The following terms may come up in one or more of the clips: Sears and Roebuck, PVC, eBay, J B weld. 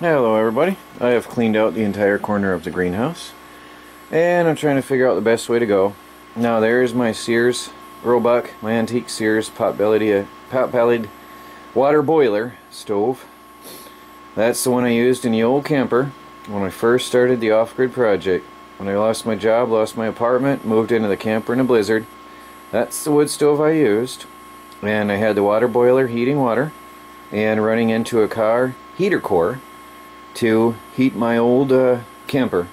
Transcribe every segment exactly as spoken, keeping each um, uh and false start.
Hello everybody, I have cleaned out the entire corner of the greenhouse and I'm trying to figure out the best way to go. Now there's my Sears Roebuck, my antique Sears pot-bellied pot bellied water boiler stove. That's the one I used in the old camper when I first started the off-grid project. When I lost my job, lost my apartment, moved into the camper in a blizzard, that's the wood stove I used, and I had the water boiler heating water and running into a car heater core to heat my old uh, camper.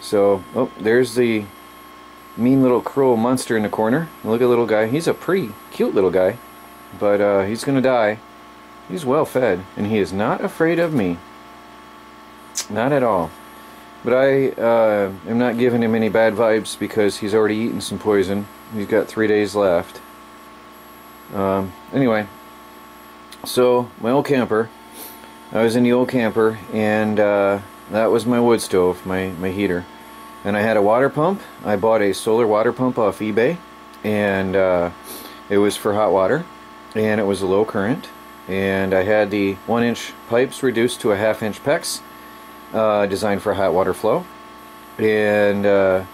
So, oh, there's the mean little crow monster in the corner. Look at little guy. He's a pretty cute little guy, but uh, he's gonna die. He's well fed, and he is not afraid of me. Not at all. But I uh, am not giving him any bad vibes because he's already eaten some poison. He's got three days left. Um, anyway, so my old camper. I was in the old camper, and uh, that was my wood stove, my, my heater. And I had a water pump. I bought a solar water pump off eBay, and uh, it was for hot water, and it was a low current. And I had the one-inch pipes reduced to a half-inch PEX, uh, designed for hot water flow. And uh,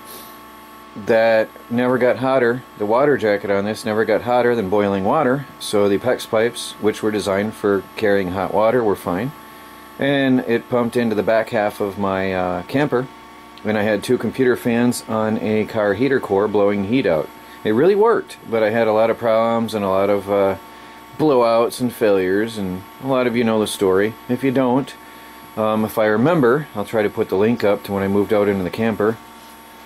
that never got hotter, the water jacket on this never got hotter than boiling water, so the PEX pipes, which were designed for carrying hot water, were fine. And it pumped into the back half of my uh, camper, and I had two computer fans on a car heater core blowing heat out. It really worked, but I had a lot of problems and a lot of uh, blowouts and failures, and a lot of you know the story. If you don't, um, if I remember, I'll try to put the link up to when I moved out into the camper.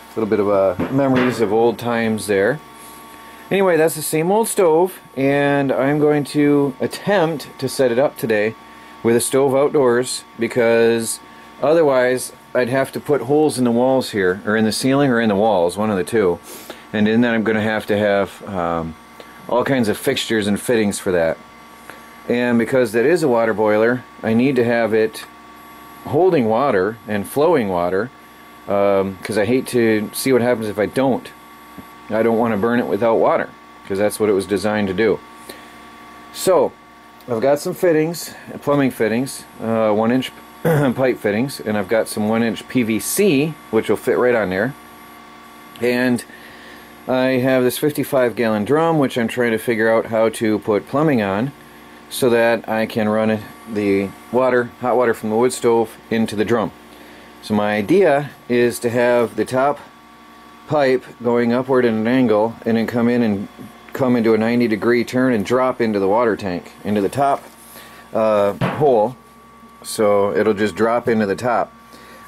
A little bit of uh, memories of old times there. Anyway, that's the same old stove, and I'm going to attempt to set it up today with a stove outdoors, because otherwise I'd have to put holes in the walls here, or in the ceiling or in the walls, one of the two. And in that I'm going to have to have um, all kinds of fixtures and fittings for that. And because that is a water boiler, I need to have it holding water and flowing water, because um, I hate to see what happens if I don't. I don't want to burn it without water, because that's what it was designed to do. So, I've got some fittings, plumbing fittings, uh, one inch pipe fittings, and I've got some one inch P V C, which will fit right on there. And I have this fifty-five gallon drum, which I'm trying to figure out how to put plumbing on, so that I can run the water, hot water from the wood stove into the drum. So my idea is to have the top pipe going upward at an angle, and then come in and come into a ninety degree turn and drop into the water tank, into the top uh, hole. So it'll just drop into the top.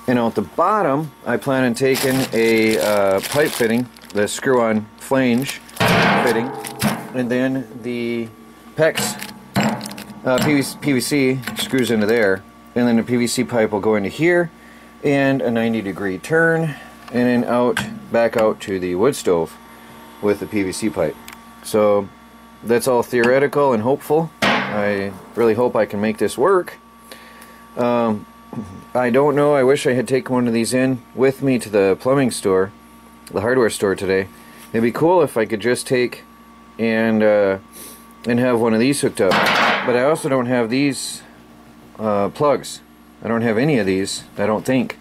And out the bottom, I plan on taking a uh, pipe fitting, the screw-on flange fitting, and then the PEX uh, P V C screws into there, and then the P V C pipe will go into here, and a ninety degree turn, and then out, back out to the wood stove with the P V C pipe. So that's all theoretical and hopeful. I really hope I can make this work. Um, I don't know, I wish I had taken one of these in with me to the plumbing store, the hardware store today. It'd be cool if I could just take and, uh, and have one of these hooked up. But I also don't have these uh, plugs. I don't have any of these, I don't think.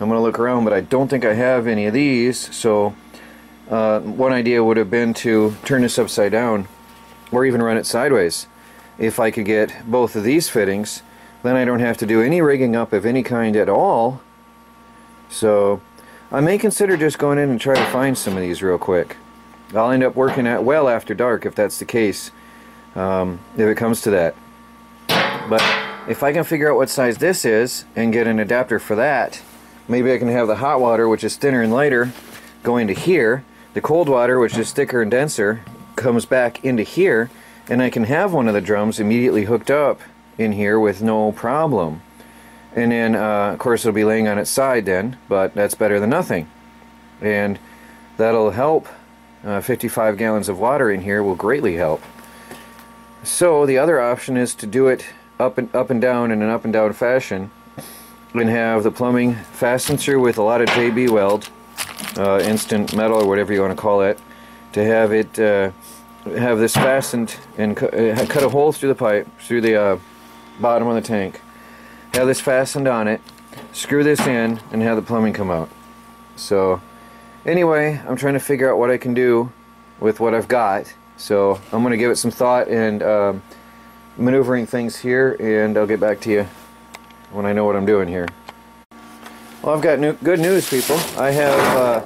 I'm going to look around, but I don't think I have any of these, so uh, one idea would have been to turn this upside down, or even run it sideways. If I could get both of these fittings, then I don't have to do any rigging up of any kind at all. So I may consider just going in and try to find some of these real quick. I'll end up working at well after dark if that's the case, um, if it comes to that. But if I can figure out what size this is and get an adapter for that, maybe I can have the hot water, which is thinner and lighter, go into here. The cold water, which is thicker and denser, comes back into here, and I can have one of the drums immediately hooked up in here with no problem. And then, uh, of course, it'll be laying on its side then, but that's better than nothing. And that'll help. Uh, fifty-five gallons of water in here will greatly help. So the other option is to do it up and up and down in an up and down fashion, and have the plumbing fastened through with a lot of J B weld, uh, instant metal or whatever you want to call it, to have it uh, have this fastened and cu uh, cut a hole through the pipe, through the uh, bottom of the tank, have this fastened on it, screw this in, and have the plumbing come out. So anyway, I'm trying to figure out what I can do with what I've got, so I'm going to give it some thought and um, maneuvering things here, and I'll get back to you when I know what I'm doing here. Well, I've got new, good news, people. I have uh,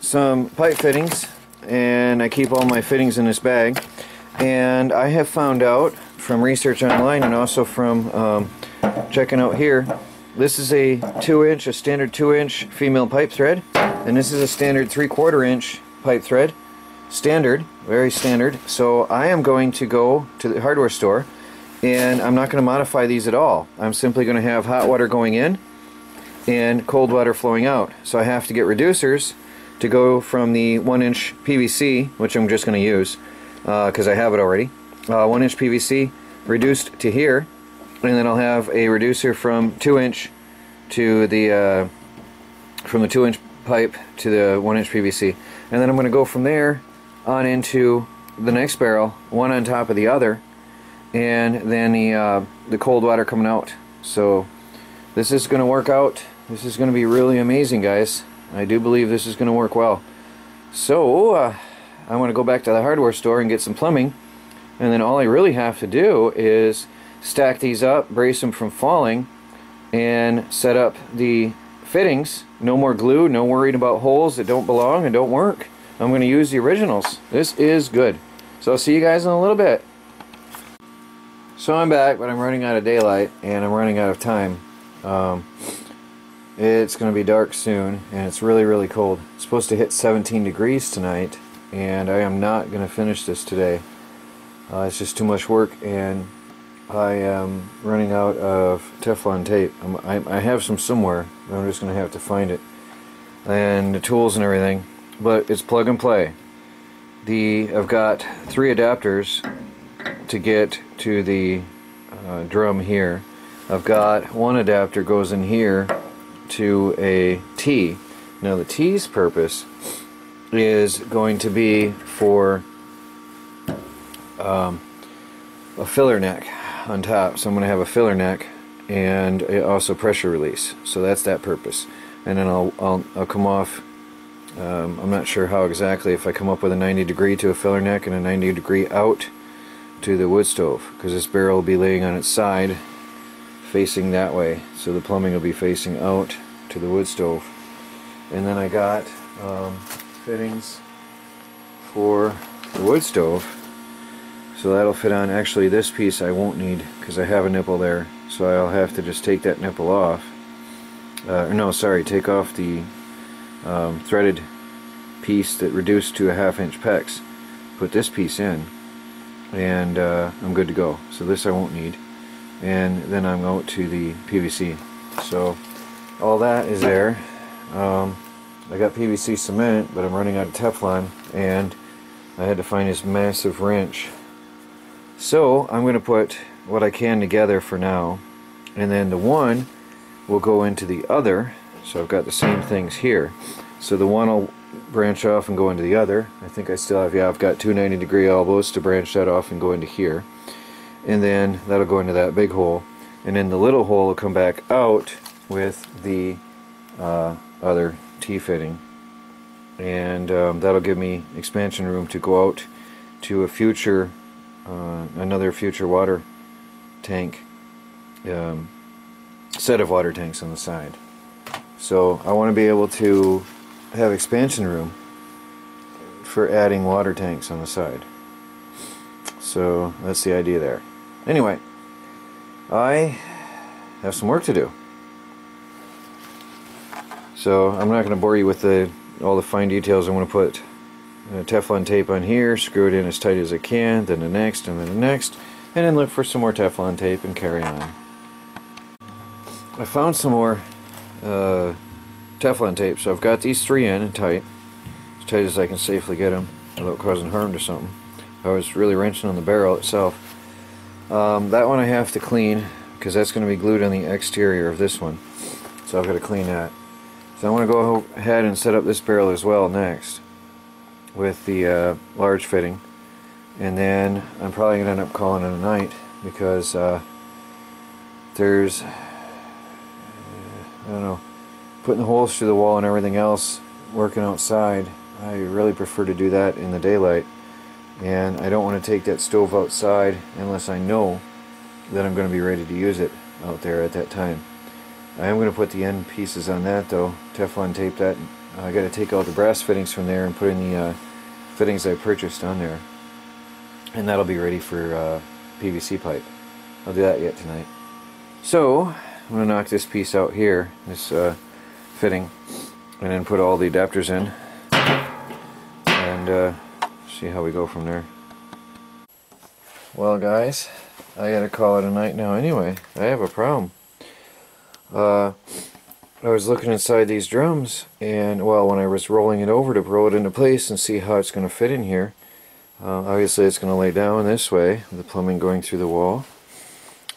some pipe fittings, and I keep all my fittings in this bag, and I have found out from research online and also from um, checking out here, this is a two inch, a standard two inch female pipe thread, and this is a standard three quarter inch pipe thread. Standard, very standard. So I am going to go to the hardware store, and I'm not going to modify these at all. I'm simply going to have hot water going in and cold water flowing out. So I have to get reducers to go from the one inch P V C, which I'm just going to use because uh, I have it already, uh, one inch P V C reduced to here, and then I'll have a reducer from two inch to the uh, from the two inch pipe to the one inch P V C, and then I'm going to go from there on into the next barrel, one on top of the other, and then the uh, the cold water coming out. So this is going to work out. This is going to be really amazing, guys. I do believe this is going to work well. So uh, I want to go back to the hardware store and get some plumbing, and then all I really have to do is stack these up, brace them from falling, and set up the fittings. No more glue, no worrying about holes that don't belong and don't work. I'm going to use the originals. This is good. So I'll see you guys in a little bit. So I'm back, but I'm running out of daylight and I'm running out of time. Um, it's going to be dark soon, and it's really, really cold. It's supposed to hit seventeen degrees tonight, and I am not going to finish this today. Uh, it's just too much work, and I am running out of Teflon tape. I'm, I, I have some somewhere, but I'm just going to have to find it, and the tools and everything. But it's plug and play. The I've got three adapters to get to the uh, drum here. I've got one adapter goes in here to a T. Now the T's purpose is going to be for um, a filler neck on top. So I'm going to have a filler neck and also pressure release. So that's that purpose. And then I'll, I'll, I'll come off. Um, I'm not sure how exactly, if I come up with a ninety degree to a filler neck and a ninety degree out to the wood stove, because this barrel will be laying on its side facing that way, so the plumbing will be facing out to the wood stove. And then I got um, fittings for the wood stove, so that'll fit on. Actually, this piece I won't need because I have a nipple there, so I'll have to just take that nipple off. Uh, no, sorry, take off the Um, threaded piece that reduced to a half inch pecs, put this piece in, and uh, I'm good to go. So this I won't need, and then I'm out to the P V C. So all that is there. um, I got P V C cement, but I'm running out of Teflon, and I had to find this massive wrench. So I'm going to put what I can together for now, and then the one will go into the other. So I've got the same things here. So the one will branch off and go into the other. I think I still have, yeah, I've got two ninety degree elbows to branch that off and go into here. And then that'll go into that big hole. And then the little hole will come back out with the uh, other T-fitting. And um, that'll give me expansion room to go out to a future, uh, another future water tank, um, set of water tanks on the side. So I want to be able to have expansion room for adding water tanks on the side. So that's the idea there. Anyway, I have some work to do. So I'm not going to bore you with the, all the fine details. I'm going to put Teflon tape on here, screw it in as tight as I can, then the next, and then the next, and then look for some more Teflon tape and carry on. I found some more Uh, Teflon tape, so I've got these three in and tight, as tight as I can safely get them without causing harm to something. I was really wrenching on the barrel itself. Um, that one I have to clean because that's going to be glued on the exterior of this one, so I've got to clean that. So I want to go ahead and set up this barrel as well next with the uh, large fitting, and then I'm probably going to end up calling it a night because uh, there's I don't know, putting holes through the wall and everything else, working outside, I really prefer to do that in the daylight. And I don't want to take that stove outside unless I know that I'm going to be ready to use it out there at that time. I am going to put the end pieces on that though, Teflon tape that. I got to take out the brass fittings from there and put in the uh, fittings I purchased on there, and that'll be ready for uh, P V C pipe. I'll do that yet tonight. So I'm going to knock this piece out here, this uh, fitting, and then put all the adapters in, and uh, see how we go from there. Well guys, I gotta call it a night now anyway. I have a problem. Uh, I was looking inside these drums, and well, when I was rolling it over to roll it into place and see how it's gonna fit in here, uh, obviously it's gonna lay down this way, the plumbing going through the wall.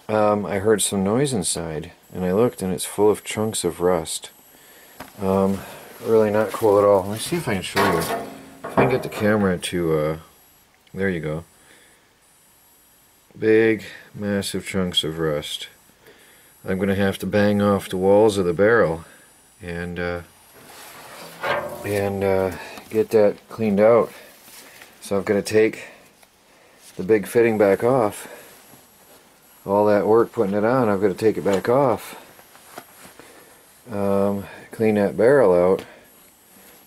Um, I heard some noise inside, and I looked and it's full of chunks of rust. Um, really not cool at all. Let me see if I can show you. If I can get the camera to, uh, there you go. Big, massive chunks of rust. I'm going to have to bang off the walls of the barrel and uh, and uh, get that cleaned out. So I'm going to take the big fitting back off. All that work putting it on, I've got to take it back off. Um, clean that barrel out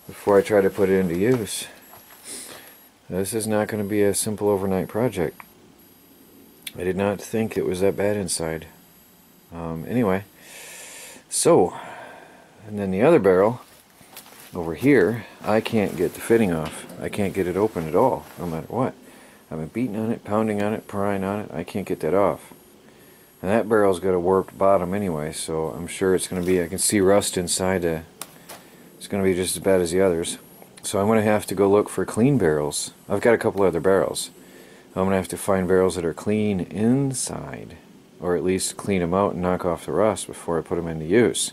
before I try to put it into use. Now, this is not going to be a simple overnight project. I did not think it was that bad inside. Um, anyway, so, and then the other barrel over here, I can't get the fitting off. I can't get it open at all, no matter what. I've been beating on it, pounding on it, prying on it. I can't get that off. And that barrel's got a warped bottom anyway, so I'm sure it's going to be, I can see rust inside. Uh, it's going to be just as bad as the others. So I'm going to have to go look for clean barrels. I've got a couple other barrels. I'm going to have to find barrels that are clean inside, or at least clean them out and knock off the rust before I put them into use.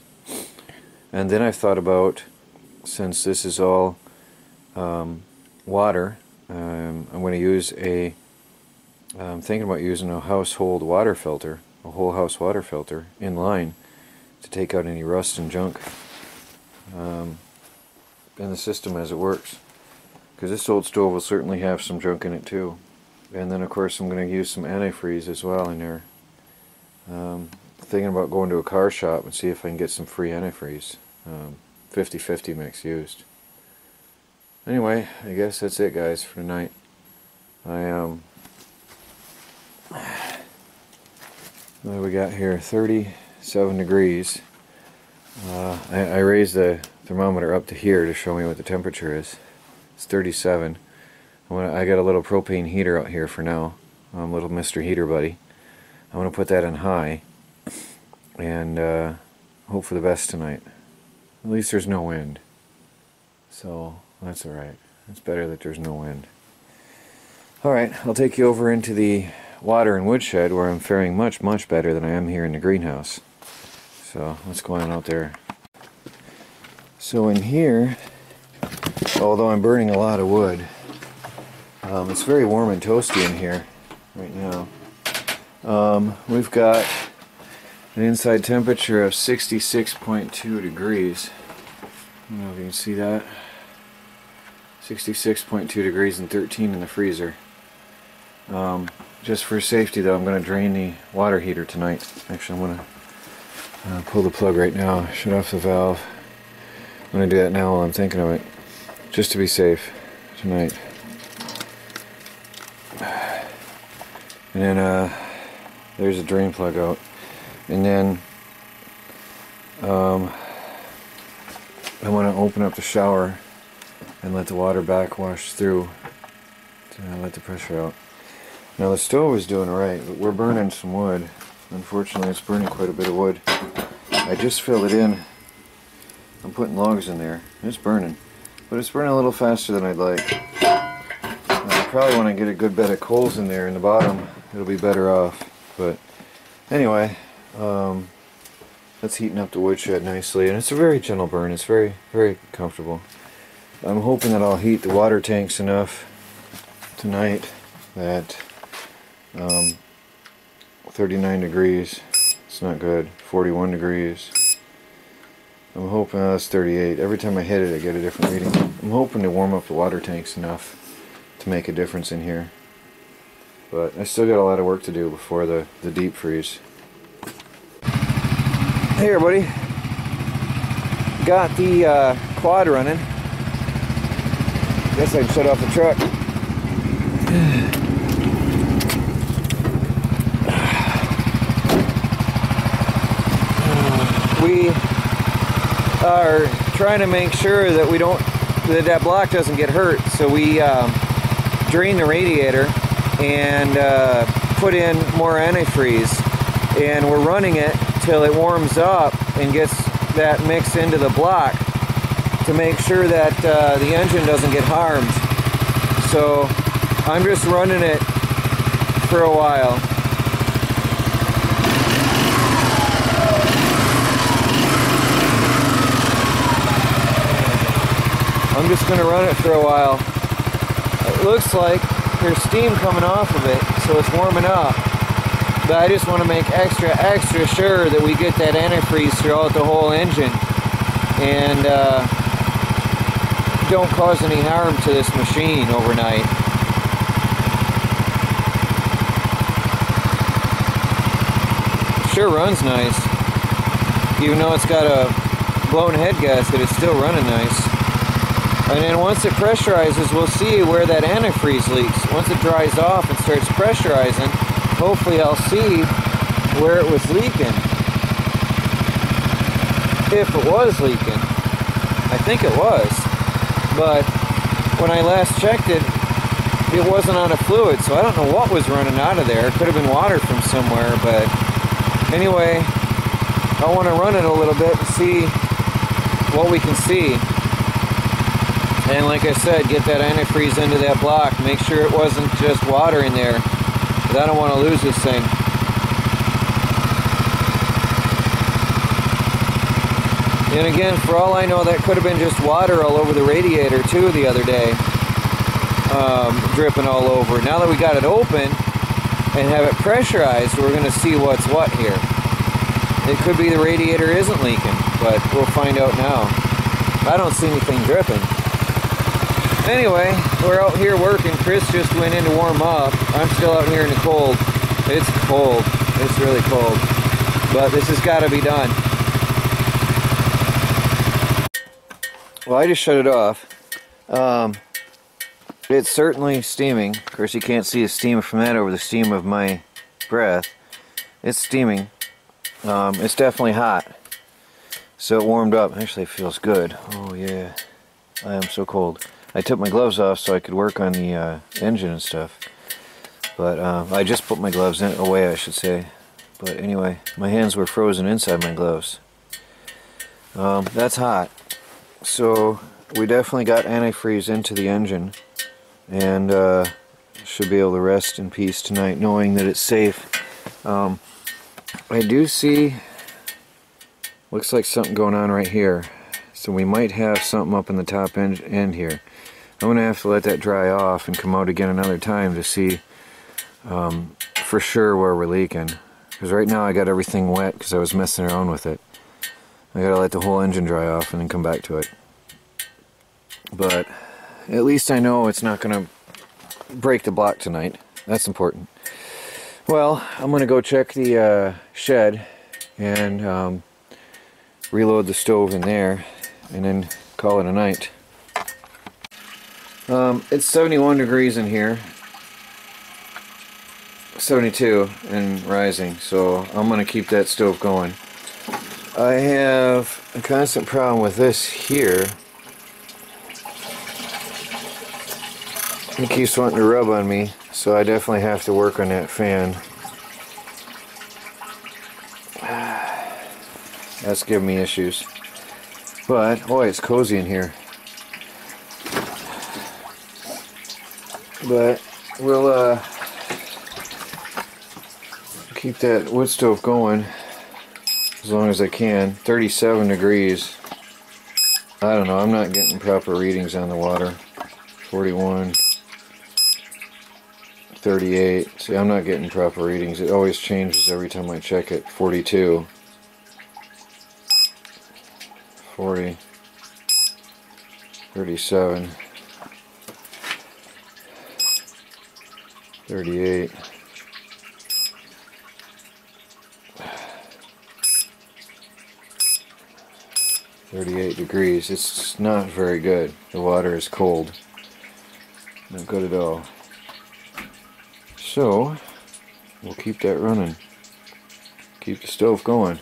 And then I've thought about, since this is all um, water, um, I'm going to use a, I'm thinking about using a household water filter, a whole house water filter in line to take out any rust and junk um, in the system as it works. Because this old stove will certainly have some junk in it too. And then of course I'm going to use some antifreeze as well in there. Um, thinking about going to a car shop and see if I can get some free antifreeze. fifty fifty um, mix used. Anyway, I guess that's it guys for tonight. I um, what do we got here? thirty-seven degrees. Uh, I, I raised the thermometer up to here to show me what the temperature is. It's thirty-seven. I got a little propane heater out here for now, um, little Mister Heater Buddy. I'm going to put that on high and uh, hope for the best tonight. At least there's no wind, so that's alright. It's better that there's no wind. Alright, I'll take you over into the water and woodshed where I'm faring much, much better than I am here in the greenhouse. So, let's go on out there. So in here, although I'm burning a lot of wood, Um, it's very warm and toasty in here right now. Um, we've got an inside temperature of sixty-six point two degrees. I don't know if you can see that. sixty-six point two degrees and thirteen in the freezer. Um, just for safety though, I'm going to drain the water heater tonight. Actually, I'm going to uh, pull the plug right now, shut off the valve. I'm going to do that now while I'm thinking of it, just to be safe tonight. And then uh, there's a drain plug out. And then um, I want to open up the shower and let the water backwash through to let the pressure out. Now the stove is doing alright, but we're burning some wood. Unfortunately, it's burning quite a bit of wood. I just filled it in. I'm putting logs in there. It's burning. But it's burning a little faster than I'd like. Probably want to get a good bed of coals in there in the bottom. It'll be better off. But anyway, um, that's heating up the woodshed nicely, and it's a very gentle burn. It's very, very comfortable. I'm hoping that I'll heat the water tanks enough tonight that um, thirty-nine degrees. It's not good. forty-one degrees. I'm hoping, oh, that's thirty-eight. Every time I hit it, I get a different reading. I'm hoping to warm up the water tanks enough to make a difference in here. But I still got a lot of work to do before the, the deep freeze. Hey everybody, got the uh, quad running. Guess I can shut off the truck. We are trying to make sure that we don't, that that block doesn't get hurt. So we um, drain the radiator and uh, put in more antifreeze, and we're running it till it warms up and gets that mix into the block to make sure that uh, the engine doesn't get harmed. So I'm just running it for a while. I'm just going to run it for a while. It looks like there's steam coming off of it, so it's warming up. But I just want to make extra, extra sure that we get that antifreeze throughout the whole engine and uh, don't cause any harm to this machine overnight. It sure runs nice. Even though it's got a blown head gasket, it's still running nice. And then once it pressurizes, we'll see where that antifreeze leaks. Once it dries off and starts pressurizing, hopefully I'll see where it was leaking. If it was leaking. I think it was. But when I last checked it, it wasn't out of fluid, so I don't know what was running out of there. It could have been water from somewhere, but anyway, I want to run it a little bit and see what we can see. And like I said, get that antifreeze into that block. Make sure it wasn't just water in there, because I don't want to lose this thing. And again, for all I know, that could have been just water all over the radiator too the other day, um, dripping all over. Now that we got it open and have it pressurized, we're going to see what's what here. It could be the radiator isn't leaking, but we'll find out now. I don't see anything dripping. Anyway, we're out here working. Chris just went in to warm up. I'm still out here in the cold. It's cold. It's really cold. But this has got to be done. Well, I just shut it off. Um, it's certainly steaming. Of course, you can't see the steam from that over the steam of my breath. It's steaming. Um, it's definitely hot. So it warmed up. Actually, it feels good. Oh, yeah. I am so cold. I took my gloves off so I could work on the uh, engine and stuff, but uh, I just put my gloves in, away I should say, but anyway, my hands were frozen inside my gloves. Um, that's hot, so we definitely got antifreeze into the engine, and uh, should be able to rest in peace tonight knowing that it's safe. Um, I do see, looks like something going on right here, so we might have something up in the top end, end here. I'm going to have to let that dry off and come out again another time to see um, for sure where we're leaking. Because right now I got everything wet because I was messing around with it. I got to let the whole engine dry off and then come back to it. But at least I know it's not going to break the block tonight. That's important. Well, I'm going to go check the uh, shed and um, reload the stove in there and then call it a night. Um, it's seventy-one degrees in here, seventy-two and rising, so I'm going to keep that stove going. I have a constant problem with this here. It keeps wanting to rub on me, so I definitely have to work on that fan. That's giving me issues. But, boy, it's cozy in here. But we'll uh, keep that wood stove going as long as I can. thirty-seven degrees. I don't know. I'm not getting proper readings on the water. forty-one. thirty-eight. See, I'm not getting proper readings. It always changes every time I check it. forty-two. forty, thirty-seven, thirty-eight. thirty-eight degrees. It's not very good. The water is cold. Not good at all. So, we'll keep that running. Keep the stove going.